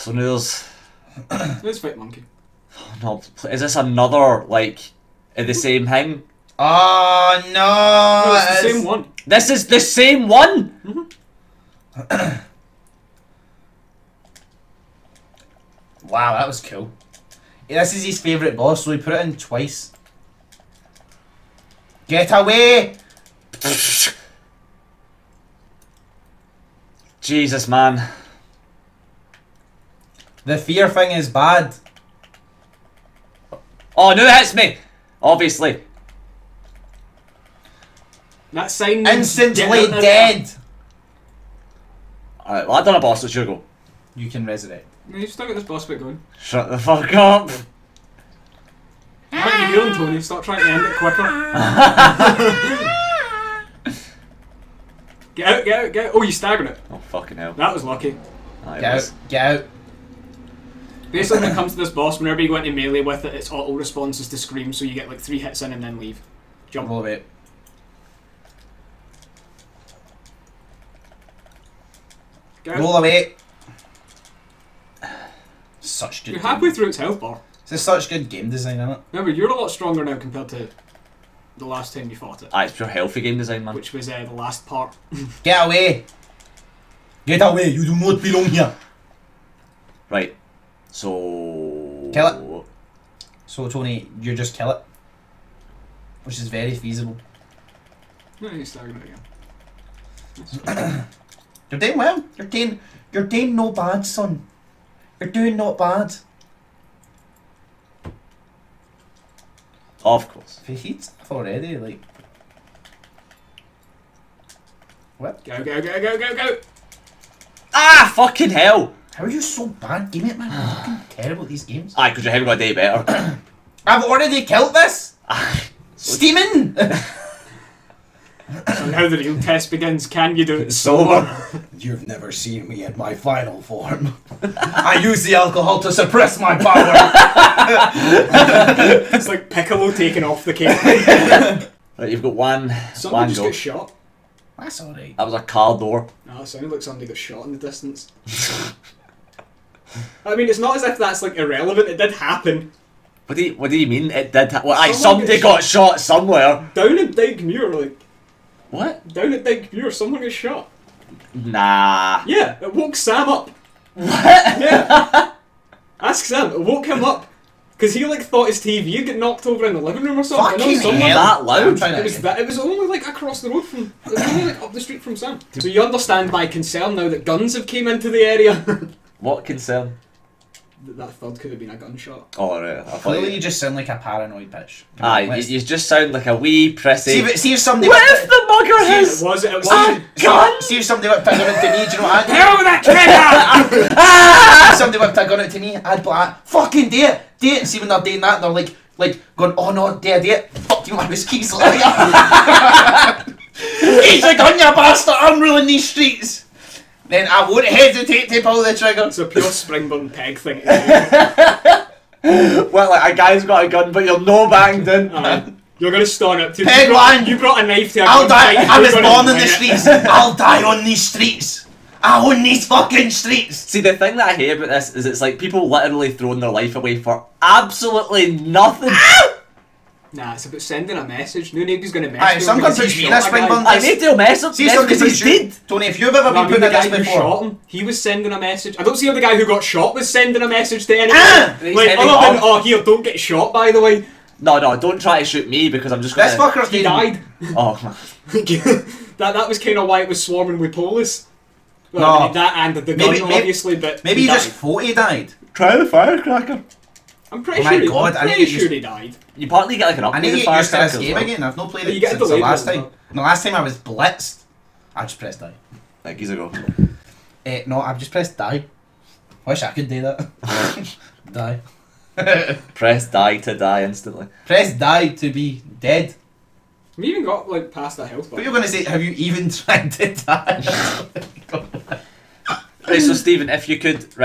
It's one of those. Where's Fight Monkey? Oh, no, is this another like the same thing? Oh no! No, it's the same one. This is the same one. Mm-hmm. Wow, that was cool. Yeah, this is his favourite boss, so he put it in twice. Get away! Jesus, man. The fear thing is bad. Oh, no, it hits me! Obviously. That sign instantly dead! Alright, well, I've done a boss, it's your go. You can resurrect. No, you've still got this boss bit going. Shut the fuck up! How are you doing, Tony? Stop trying to end it quicker. Get out, get out, get out. Oh, you staggered it. Oh, fucking hell. That was lucky. Right, get out, get out. Basically, when it comes to this boss, whenever you go into melee with it, its auto response is to scream, so you get like 3 hits in and then leave. Jump. Roll it. Roll away. Such good. You're halfway through its health bar. It's such good game design, isn't it? Remember, you're a lot stronger now compared to the last time you fought it. Ah, it's pure healthy game design, man. Which was the last part. Get away! Get away! You do not belong here. Right. So kill it. So Tony, you just kill it, which is very feasible. No, you're starting it again. You're doing well. You're doing no bad, son. You're doing not bad. Of course. If he heats up already, like. What? Go, go, go, go, go, go! Ah, fucking hell! How are you so bad? Game it, man. You're fucking terrible at these games. Aye, because you haven't got a day better. I've already killed this! Steaming! So now the real test begins, can you do it sober? You've never seen me at my final form. I use the alcohol to suppress my power. It's like Piccolo taking off the cake. Right, you've got one. Someone just got shot. That's alright. That was a car door. Oh, it sounded like somebody got shot in the distance. I mean, it's not as if that's like irrelevant, it did happen. What do you mean it did happen? Well, somebody got shot somewhere. Down in Digmuir, like. What? Down at Digmuir, someone got shot. Nah. Yeah, it woke Sam up. What? Yeah. Ask Sam, it woke him up. Because he like thought his TV had got knocked over in the living room or something. Fucking hell, that loud. It was only like across the road from, it was only like up the street from Sam. So you understand my concern now that guns have came into the area. What concern? That third could have been a gunshot. Oh, right. Clearly you just sound like a paranoid bitch. Aye, you just sound like a wee prissy. See if somebody... What if the mugger has a gun? See if somebody whipped a gun into me, do you know what I'd do? Hell with that trigger! If somebody whipped a gun into me, I'd be like, fucking do it! Do it! And see when they're doing that and they're like going, oh no, dare do it? Fuck you, I was keys like he's a gun, you bastard! I'm ruling these streets! Then I won't hesitate to pull the trigger. It's a pure Springburn Peg thing. Well, like, a guy's got a gun, but you're no banged in. You're going to stun up to Peg one. You brought a knife to a I'll die. Fight. I was born in the streets. I'll die on these streets. I own these fucking streets. See, the thing that I hate about this is it's like people literally throwing their life away for absolutely nothing. Nah, it's about sending a message. No nobody's going to message. Aye, some guy puts me in a Springburn. I made to message. See, somebody's dead. Tony, if you've ever been put in this before, shot him, he was sending a message. I don't see how the guy who got shot was sending a message to anyone. Like, other than, oh, here, don't get shot, by the way. No, no, don't try to shoot me because I'm just going to. This fucker's he died. Oh, man. that was kind of why it was swarming with police. Well, no. I mean, that and the gun, obviously, but. Maybe he just thought he died. Try the firecracker. I'm pretty sure he died. You partly get like an update. I need to get used to this game again. I've not played it since the last time. The last time I was blitzed, I just pressed die. Like he's a go. No, I've just pressed die. Wish I could do that. Die. Press die to die instantly. Press die to be dead. We even got like past that health bar. But you're gonna say, have you even tried to die? Right, so Stephen, if you could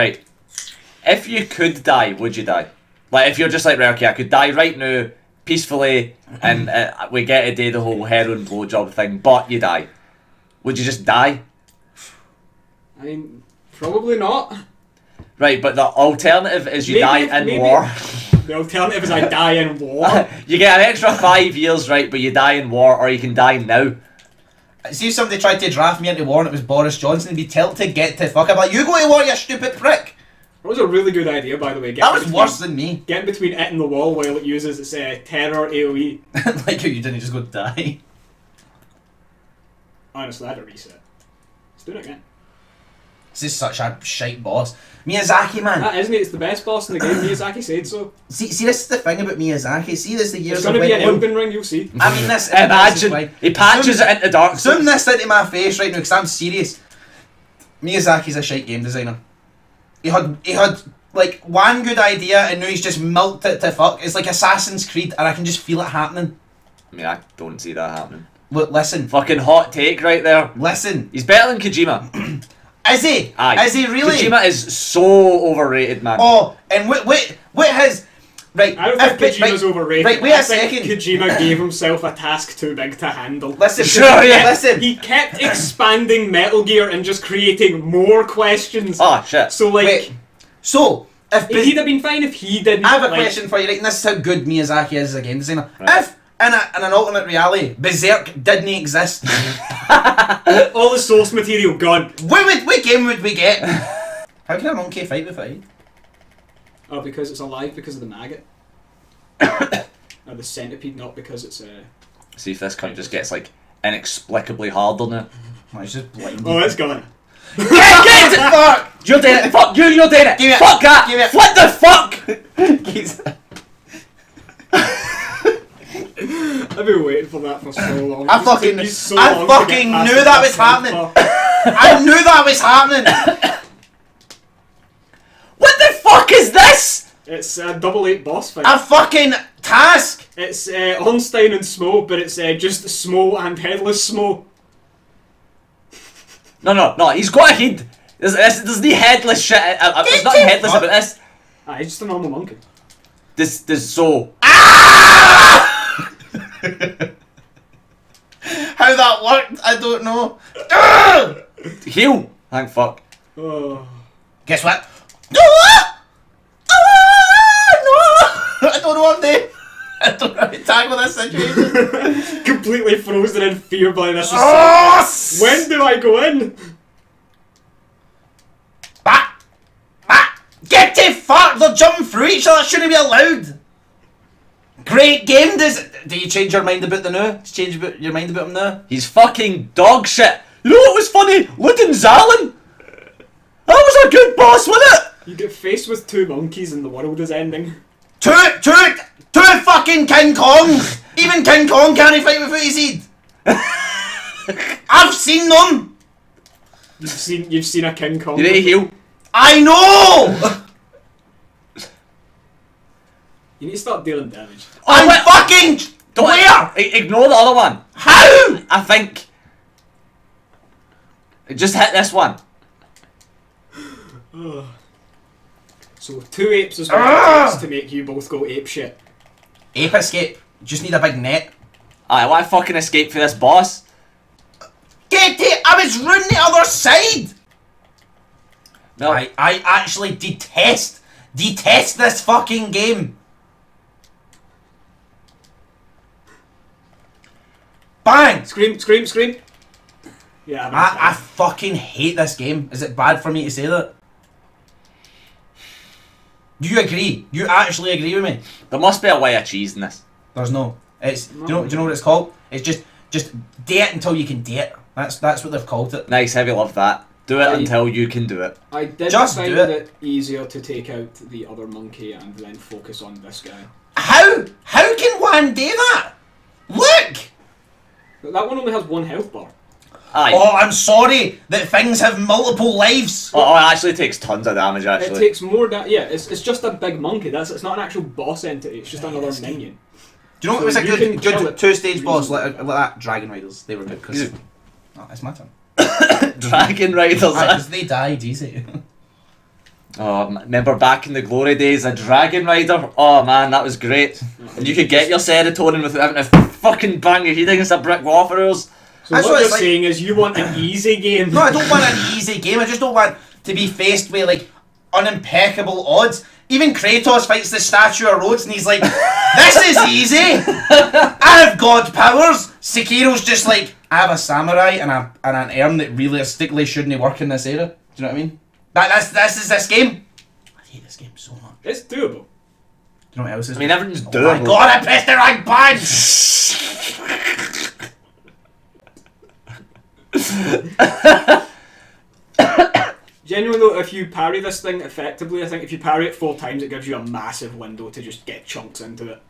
die, would you die? Like, if you're just like, right, okay, I could die right now, peacefully, and we get to do the whole heroin blowjob thing, but you die. Would you just die? I mean, probably not. Right, but the alternative is you die in war. The alternative is I die in war. You get an extra 5 years, right, but you die in war, or you can die now. See if somebody tried to draft me into war and it was Boris Johnson, and be told to get to fuck. I'm like, you go to war, you stupid prick. That was a really good idea, by the way. That was worse than me. Getting between it and the wall while it uses its terror AoE. Like how you didn't just go die. Honestly, I had a reset. Let's do it again. This is such a shite boss. Miyazaki, man. That isn't it? It's the best boss in the game. Miyazaki said so. See, this is the thing about Miyazaki. See, this is the years. There's going to be an Elden Ring, you'll see. I mean, this. Imagine. He patches it into Dark Souls. Zoom this into my face right now, because I'm serious. Miyazaki's a shite game designer. He had like one good idea and now he's just milked it to fuck. It's like Assassin's Creed, and I can just feel it happening. I mean, I don't see that happening. Look, listen. Fucking hot take right there. Listen. He's better than Kojima. Is he? Aye. Is he really? Kojima is so overrated, man. Oh, and what has... Right, I don't think Kojima's overrated. Right, wait a second. Kojima gave himself a task too big to handle. Listen, sure, yeah. Listen. He kept expanding Metal Gear and just creating more questions. Oh, shit. So, like... Wait. So, if... He'd have been fine if he didn't... I have a question for you, right? And this is how good Miyazaki is as a game designer. Right. If, in an alternate reality, Berserk didn't exist... All the source material gone. What game would we get? How can a monkey fight with it? Oh, because it's alive because of the maggot. Or the centipede, not because it's a... See if this cunt just gets, like, inexplicably harder now. Oh, it's just blinding. Oh, it's gone. Get it! Fuck! You're doing it! Fuck you! You're doing it! Give it. Fuck that! Give it. What the fuck? I've been waiting for that for so long. I fucking knew that was happening. I knew that was happening. What the fuck is this? It's a double ape boss fight. A fucking task. It's Ornstein and Smough, but it's just Smough and headless Smough. No. He's got a head. There's the headless shit. There's nothing headless about this. Ah, he's just a normal monkey. This so. Ah! How that worked, I don't know. Heal! Thank fuck. Oh. Guess what? No! I don't know what I'm doing. I don't know how to tackle this situation. Completely frozen in fear by this. Oh, when do I go in? Get the fuck! They're jumping through each other, that shouldn't be allowed! Great game does. Do you change your mind about the new? Change your mind about him now? He's fucking dog shit. You know what was funny? Luden Zalen. That was a good boss, wasn't it? You get faced with two monkeys and the world is ending. Two fucking King Kong. Even King Kong can't fight without his head. I've seen them. You've seen a King Kong. You need to heal. I know. You need to start dealing damage. I'm fucking... Where? Ignore the other one. How? I think... Just hit this one. So two apes is what it takes to make you both go ape shit. Ape escape. Just need a big net. I want to fucking escape for this boss. Get it! I was ruining the other side! No. I actually detest this fucking game. Bang! Scream. Yeah, I fucking hate this game. Is it bad for me to say that? Do you agree? You actually agree with me? There must be a way of cheesing this. There's no. It's do you know what it's called? It's just do it until you can do it. That's what they've called it. Nice, heavy love that. Do it until you can do it. I did find it easier to take out the other monkey and then focus on this guy. How can one do that? Look! That one only has one health bar. Aye. Oh, I'm sorry that things have multiple lives. Oh, it actually takes tons of damage, actually. It takes more damage. Yeah, it's just a big monkey. It's not an actual boss entity. It's just another minion. Do you know what was a good two-stage boss like that? Dragon Riders. They were good because... Oh, it's my turn. Dragon Riders. Because they died easy. Oh, remember back in the glory days, a Dragon Rider? Oh man, that was great. And you could get your serotonin without having to fucking bang your head against a brick wall for hours. So that's what you're saying is you want an easy game. No, I don't want an easy game. I just don't want to be faced with like unimpeccable odds. Even Kratos fights the Statue of Rhodes and he's like, this is easy! I have god powers! Sekiro's just like, I have a samurai and, an arm that realistically shouldn't work in this era. Do you know what I mean? This is this game. I hate this game so much. It's doable. You know what else is? I mean, everything's doable. Oh my god, I pressed the right button! Genuinely though, if you parry this thing effectively, I think if you parry it 4 times, it gives you a massive window to just get chunks into it.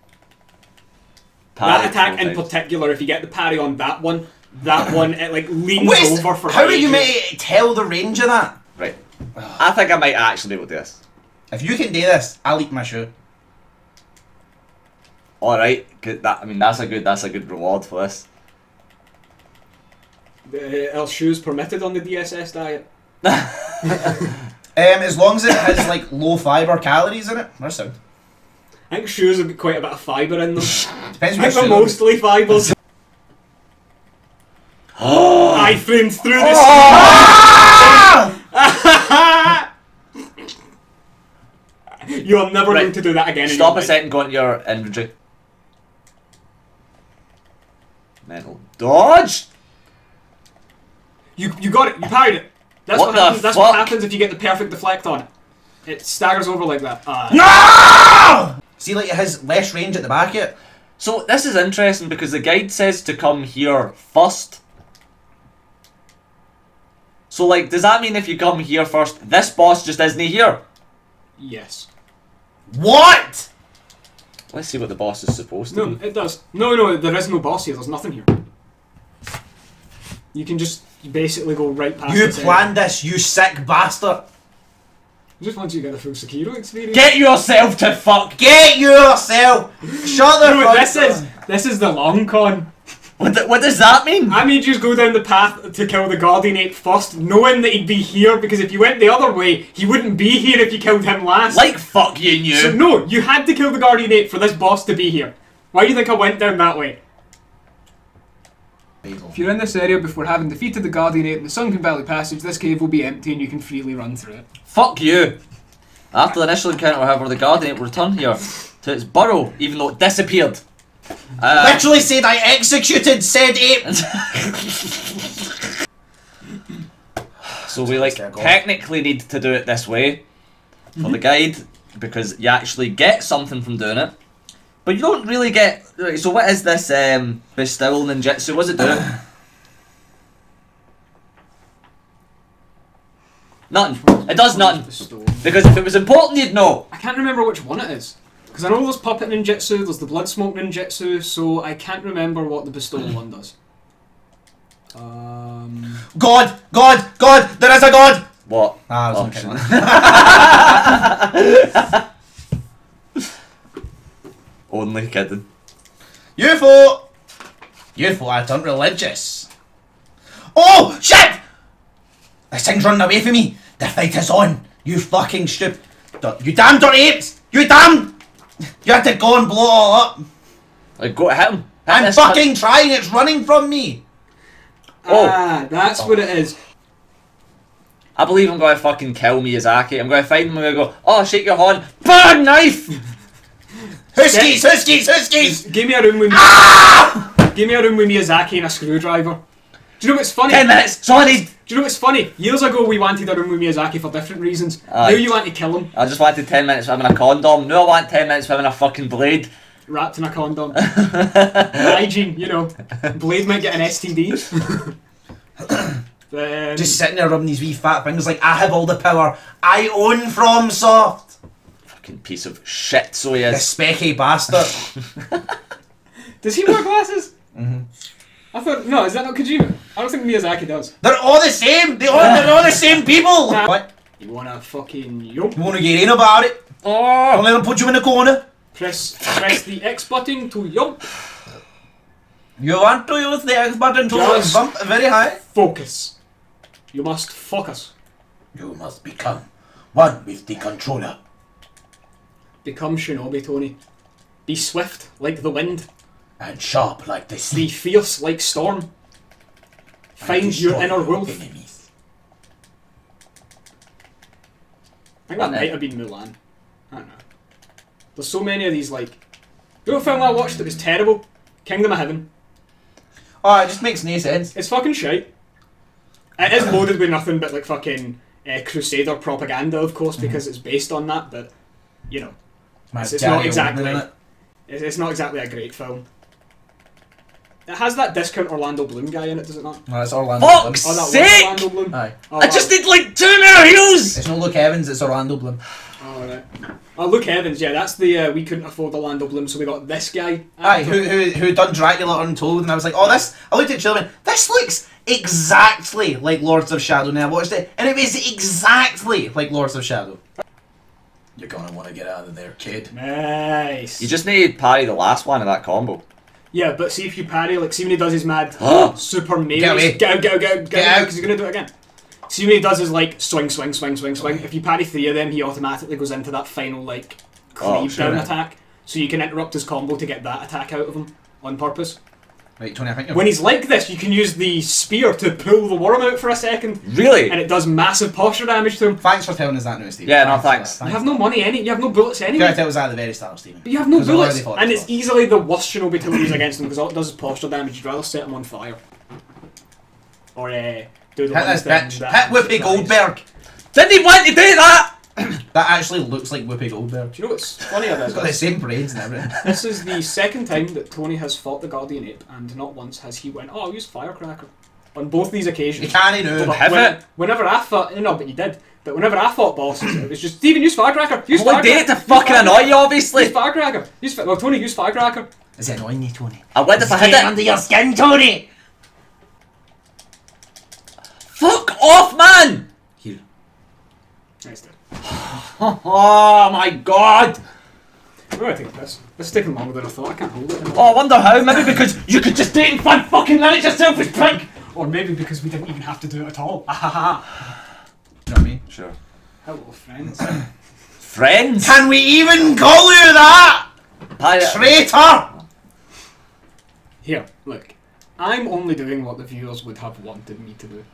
Parry that attack in particular, if you get the parry on that one, it like leans over for how do you tell the range of that? Right. I think I might actually be able to do this. If you can do this, I'll eat my shoe. Alright, I mean that's a good reward for this. Are shoes permitted on the DSS diet? As long as it has like low fibre calories in it, that's sound. I think shoes have got quite a bit of fibre in them. Depends which shoe. Mostly fibres. I framed through this. You are never going to do that again. Stop a second, go into your inventory. Mental dodge. You got it. You parried it. That's what happens. That's what happens if you get the perfect deflect on it. It staggers over like that. No! See, like it has less range at the back yet. So this is interesting because the guide says to come here first. So like, does that mean if you come here first, this boss just isn't here? Yes. What? Let's see what the boss is supposed to be. No, it does. No, no, there is no boss here. There's nothing here. You can just basically go right past. You planned this, you sick bastard. Just once you get the full Sekiro experience. Get yourself to fuck. Get yourself. Shut the fuck up. This is the long con. What does that mean? I made you just go down the path to kill the Guardian Ape first, knowing that he'd be here, because if you went the other way, he wouldn't be here if you killed him last. Like fuck you knew. So no, you had to kill the Guardian Ape for this boss to be here. Why do you think I went down that way? If you're in this area before having defeated the Guardian Ape in the Sunken Valley Passage, this cave will be empty and you can freely run through it. Fuck you! After the initial encounter, however, the Guardian Ape will return here to its burrow, even though it disappeared. Literally said I executed said ape. So we like technically need to do it this way for the guide because you actually get something from doing it, but you don't really get. Right, so what is this bestowal ninjutsu? What's it do? Nothing. It does nothing. Because if it was important, you'd know. I can't remember which one it is. Because I know there's Puppet Ninjutsu, there's the Bloodsmoke Ninjutsu, so I can't remember what the Bestowal one does. God! God! God! There is a God! What? Ah, I was Only kidding. UFO! UFO, I turned religious. Oh, shit! This thing's running away from me. The fight is on. You fucking stupid. You damn dirty apes! You damn... You had to go and blow it all up. Like, go hit him. I'm fucking trying, it's running from me. Oh. Ah, that's what it is. I believe I'm going to fucking kill Miyazaki. I'm going to find him and I'm going to go, oh, shake your horn. Burn knife! Huskies, huskies, huskies! Give me a room with me. Ah! Give me a room with Miyazaki and a screwdriver. Do you know what's funny? 10 minutes, sorry! Do you know what's funny? Years ago we wanted a room with Miyazaki for different reasons. Now you want to kill him. I just wanted 10 minutes with him in a condom. Now I want 10 minutes with him in a fucking blade. Wrapped in a condom. Hygiene, you know. Blade might get an STD. Just sitting there rubbing these wee fat fingers like, I have all the power. I own From Soft. Fucking piece of shit, so he is. The specky bastard. Does he wear glasses? Mm-hmm. I thought, no, is that not Kojima? I don't think Miyazaki does. They're all the same! They're all the same people! What? You wanna fucking... Yup. You wanna get in about it? Oh! Don't let them put you in the corner. Press the X button to yup. You want to use the X button to bump very high? Focus. You must focus. You must become one with the controller. Become Shinobi, Tony. Be swift, like the wind. And sharp like the sea. Be fierce like storm. Find your inner wolf. Enemies. I think that might have been Mulan. I don't know. There's so many of these, like... You know what film I watched that was terrible? Kingdom of Heaven. Oh, it just makes no sense. It's fucking shite. It is loaded with nothing but, like, fucking Crusader propaganda, of course, because it's based on that, but, you know, it's not exactly a great film. It has that discount Orlando Bloom guy in it, does it not? No, it's Orlando Bloom. Fuck's sake! Orlando Bloom. Aye. Oh, I just need like 2 more heels! It's not Luke Evans, it's Orlando Bloom. Oh, right. Oh, Luke Evans, yeah, that's the, we couldn't afford Orlando Bloom, so we got this guy. Aye, who done Dracula Untold, and I was like, oh, this, I looked at each other and went, this looks exactly like Lords of Shadow, and I watched it, and it was exactly like Lords of Shadow. You're gonna want to get out of there, kid. Nice. You just need to parry the last one of that combo. Yeah, but see if you parry, like, see when he does his mad super melee. Get out, because he's going to do it again. See when he does his, like, swing. If you parry 3 of them, he automatically goes into that final, like, cleave-down attack. So you can interrupt his combo to get that attack out of him on purpose. Right, Tony, I think when he's like this, you can use the spear to pull the worm out for a second. Really? And it does massive posture damage to him. Thanks for telling us that now, Steve. Yeah, no, thanks. You have no money, you have no bullets anyway. You gotta tell us that at the very start, Steve. But you have no bullets, and it's easily the worst shinobi to use against him, because all it does is posture damage. You'd rather set him on fire. Or, do the hit this bitch. Hit Whoopi Goldberg. Didn't he want to do that? That actually looks like Whoopi Goldberg. Do you know what's funny about this? It's got the same brains and everything. This is the second time that Tony has fought the Guardian Ape, and not once has he went, oh, I'll use Firecracker. On both these occasions. You can't even have it. Whenever I fought, no, but you did. But whenever I fought bosses, it was just, Steven, use Firecracker. Use Firecracker. I did it to fucking annoy you, obviously. Use Firecracker. Well, Tony, use Firecracker. Is it annoying you, Tony? I went if I hit it under your skin, Tony. Fuck off, man. Here. Nice dude. Oh my god! Where do I take this? This is taking longer than I thought, I can't hold it anymore. Oh, I wonder how, maybe because you could just do it in 5 fucking minutes yourself, you prick! Or maybe because we didn't even have to do it at all. Ahaha! You know what I mean? Sure. Hello, friends. Friends? Can we even call you that? Traitor! Here, look. I'm only doing what the viewers would have wanted me to do.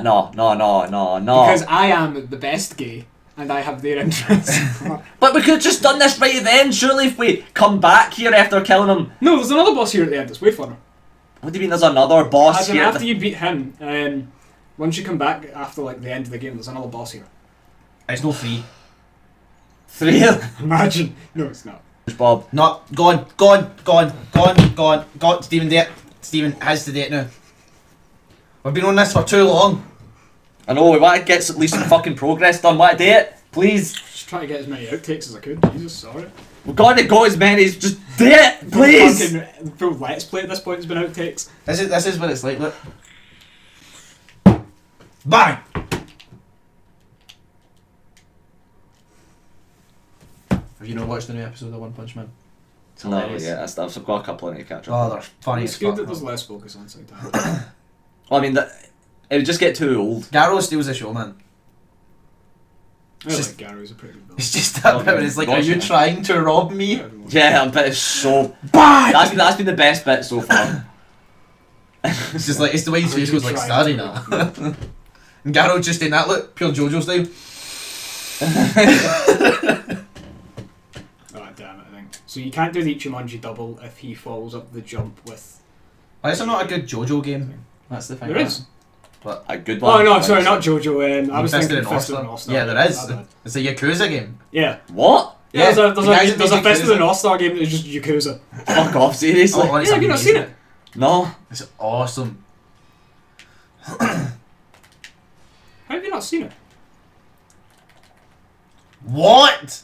No. Because I am the best gay, and I have their interests. But we could have just done this right then, surely, if we come back here after killing him. No, there's another boss here at the end, it's way funner. What do you mean there's another boss here? After you beat him, once you come back after like the end of the game, there's another boss here. It's no 3. 3? Imagine. No, it's not. Bob. No, go on, Stephen, do it. Stephen has to do it now. We've been on this for too long. I know, we want to get at least some fucking progress done. What a date, please. Just trying to get as many outtakes as I could. Jesus, sorry. We've got to go as many as just do it, please. The full Let's Play at this point has been outtakes. This is what it's like, look. Bang! Have you not watched the new episode of One Punch Man? No, yeah, I've got a couple in it to catch up. Oh, they're funny. It's good that there's less focus on sometimes. Well, I mean, it would just get too old. Garo steals the show, man. I like Garo's a pretty good villain. It's just that bit where it's like, are you trying to rob me? Yeah, but it's so bad! That's been the best bit so far. It's just like, it's the way his face goes like, starting at. And Garo just in that look, pure JoJo style. Oh, damn it, I think. So you can't do the Ichimonji double if he follows up the jump with... Why is there not a good JoJo game? That's the thing. There is. But a good one. Oh no, sorry, not JoJo. I was thinking Fisted in All-Star. Yeah, there is. It's a Yakuza game. Yeah. What? Yeah, there's a Fisted in All-Star game that is just Yakuza. Fuck off, seriously. Oh, yeah, have you not seen it? No. It's awesome. How have you not seen it? What?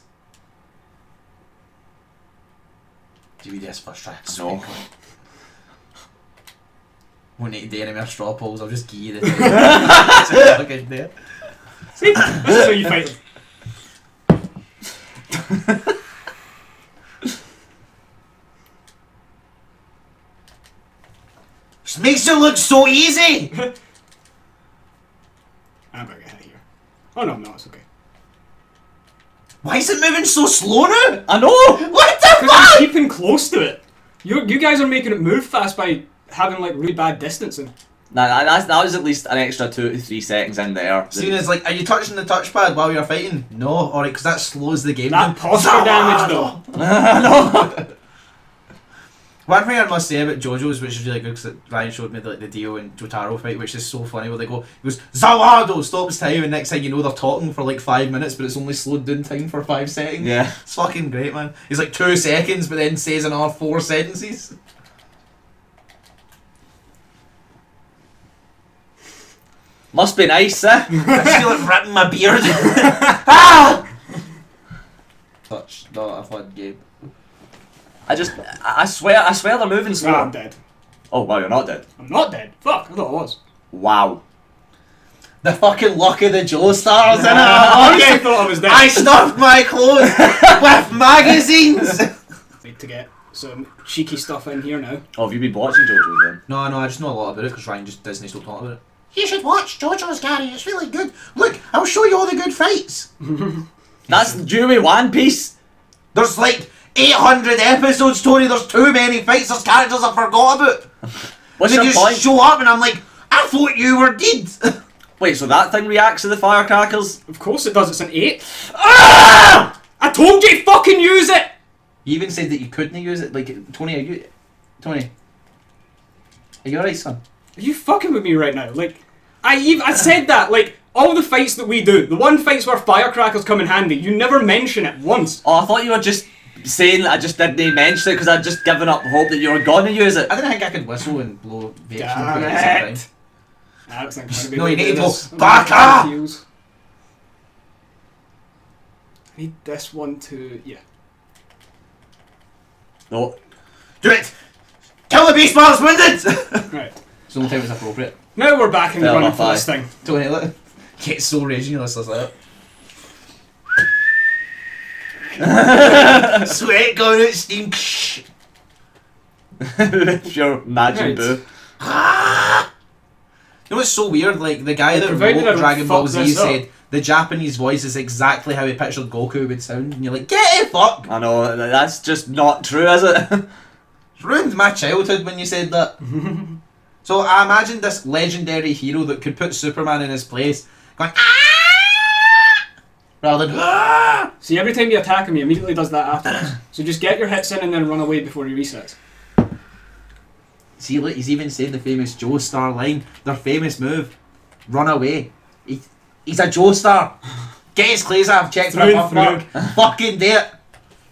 DVDs first track. No. Won't need to do any more straw polls, I'll just give you this. See? This is how you fight them. Just makes it look so easy! I'm about to get out of here. Oh no, no, it's okay. Why is it moving so slow now? I know! What the fuck?! You're keeping close to it. You guys are making it move fast by having like really bad distancing. That was at least an extra 2 to 3 seconds in there. Seeing as like, are you touching the touchpad while you're fighting? No, alright, because that slows the game down. That posture damage though. No. One thing I must say about JoJo's, which is really good, because Ryan showed me the Dio and Jotaro fight, which is so funny, where they go, he goes, Zalado, stops time, and next thing you know they're talking for like 5 minutes, but it's only slowed down time for 5 seconds. Yeah. It's fucking great, man. He's like 2 seconds, but then says another 4 sentences. Must be nice, eh? I feel like ripping my beard. Ah! Touch not a fun game. I swear they're moving slow. No, I'm dead. Oh, well, you're not dead. I'm not dead. Fuck, I thought I was. Wow. The fucking luck of the Joestar was in it. I thought I was dead. I stuffed my clothes with magazines. Need to get some cheeky stuff in here now. Oh, have you been watching JoJo then? No, I just know a lot about it because Ryan just Disney still talking about it. You should watch JoJo's, Gary, it's really good. Look, I'll show you all the good fights. That's Dewey One Piece. There's like 800 episodes, Tony, there's too many fights, there's characters I forgot about. What's your point? Show up and I'm like, I thought you were dead. Wait, so that thing reacts to the firecrackers? Of course it does, it's an 8. Ah! I told you to fucking use it! You even said that you couldn't use it, like, Tony, are you... Tony, are you alright, son? Are you fucking with me right now? Like, I said that, like, all the fights that we do, the one fights where firecrackers come in handy, you never mention it once. Oh, I thought you were just saying that I just didn't mention it because I'd just given up hope that you were going to use it. I didn't think I could whistle and blow vapes. Damn it! Nah, that's not gonna be no, you need to go back up! I need this one to... yeah. No. Do it! Kill the beast while it's winded! Right. It's the only time it's appropriate. Now we're back in the running for this thing. Tony, look. Get so raging unless there's like that. Sweat going out, steam. It's your magic boo. You know what's so weird? Like, the guy that wrote Dragon Ball Z said the Japanese voice is exactly how he pictured Goku would sound. And you're like, get it, fuck! I know, that's just not true, is it? Ruined my childhood when you said that. So I imagine this legendary hero that could put Superman in his place, going Aah! Rather than Aah! See, every time you attack him, he immediately does that afterwards. So just get your hits in and then run away before he resets. See, look, he's even said the famous Joestar line, their famous move, run away. He's a Joestar. Get his clays off, check for a fucking date.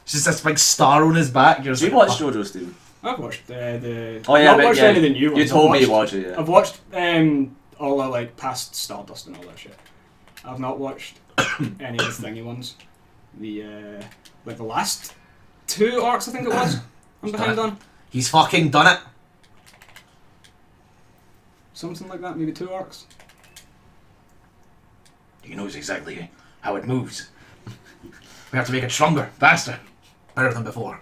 It's just this big star on his back. You're you watch JoJo, Steve? I've watched the... Oh yeah, I've not watched any of the new ones. You told me you watched it, yeah. I've watched all the, like, past Stardust and all that shit. I've not watched any of the thingy ones. The, like, the last 2 arcs, I think it was, I'm behind on. He's fucking done it! Something like that, maybe 2 arcs. He knows exactly how it moves. We have to make it stronger, faster, better than before.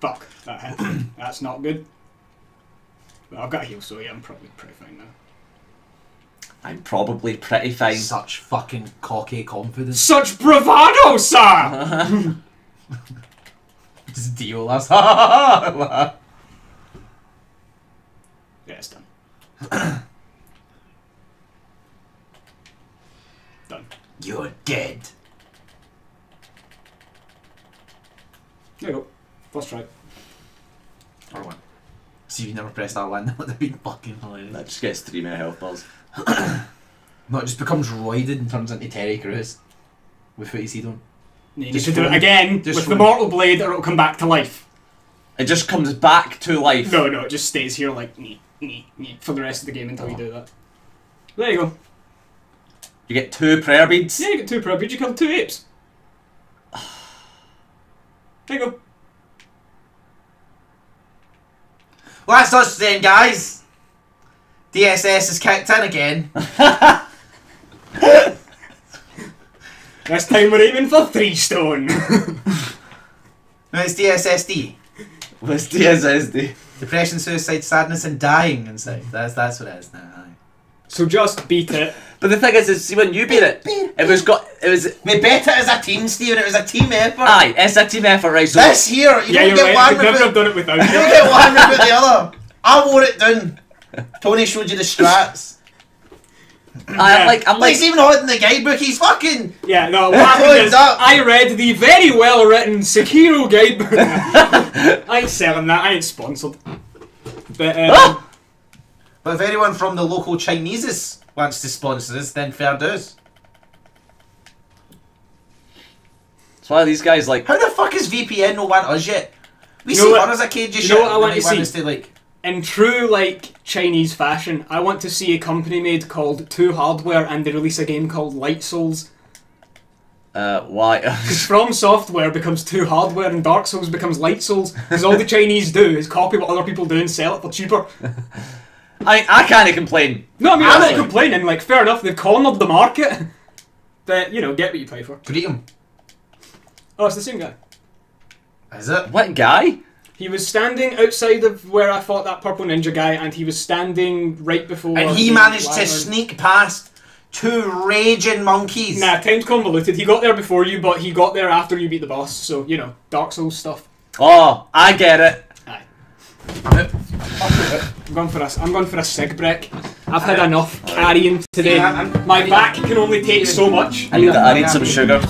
Fuck, that hit. That's not good. Well, I've got a heal, so yeah, I'm probably pretty fine now. I'm probably pretty fine. Such fucking cocky confidence. Such bravado, sir! It's Dio last. Yeah, it's done. Done. You're dead. There you go. First try. Or 1. See if you never press that 1, that would have been fucking hilarious. That just gets 3 more health bars. No, it just becomes roided and turns into Terry Crews. With what you see done. No, you just need to do it again with the Mortal Blade or it'll come back to life. It just comes back to life. No, it just stays here like for the rest of the game until you do that. There you go. You get 2 prayer beads? Yeah, you get 2 prayer beads, you killed 2 apes. There you go. Well, that's us then, guys. DSS is kicked in again. This time we're aiming for 3 stone. No, it's DSSD. What's DSSD? Depression, suicide, sadness, and dying inside. That's what it is now. So just beat it. But the thing is see when you beat it, we bet it as a team, Steven. It was a team effort. Aye, it's a team effort, right? So this here, you don't get one without the other. I wore it down. Tony showed you the strats. Yeah. Like he's even holding the guidebook. He's fucking I read the very well written Sekiro guidebook. I ain't selling that. I ain't sponsored. But if anyone from the local Chineses wants to sponsor this, then fair dues. It's why these guys like. How the fuck is VPN no want us yet? We see others a cage of shit. You know what I want to see? In true, Chinese fashion, I want to see a company made called 2Hardware and they release a game called Light Souls. Why? Because From Software becomes 2Hardware and Dark Souls becomes Light Souls. Because all the Chinese do is copy what other people do and sell it for cheaper. I kind of complain. No, I mean, I'm not complaining. Like, fair enough, they've cornered the market. But, you know, get what you pay for. Greet him. Oh, it's the same guy. Is it? What guy? He was standing outside of where I fought that purple ninja guy, and he was standing right before. And he managed to sneak past two raging monkeys. Nah, time's convoluted. He got there before you, but he got there after you beat the boss. So you know, Dark Souls stuff. Oh, I get it. Aye. I'm going for a cig break. I've had enough carrying today. My back can only take so much. I need some sugar.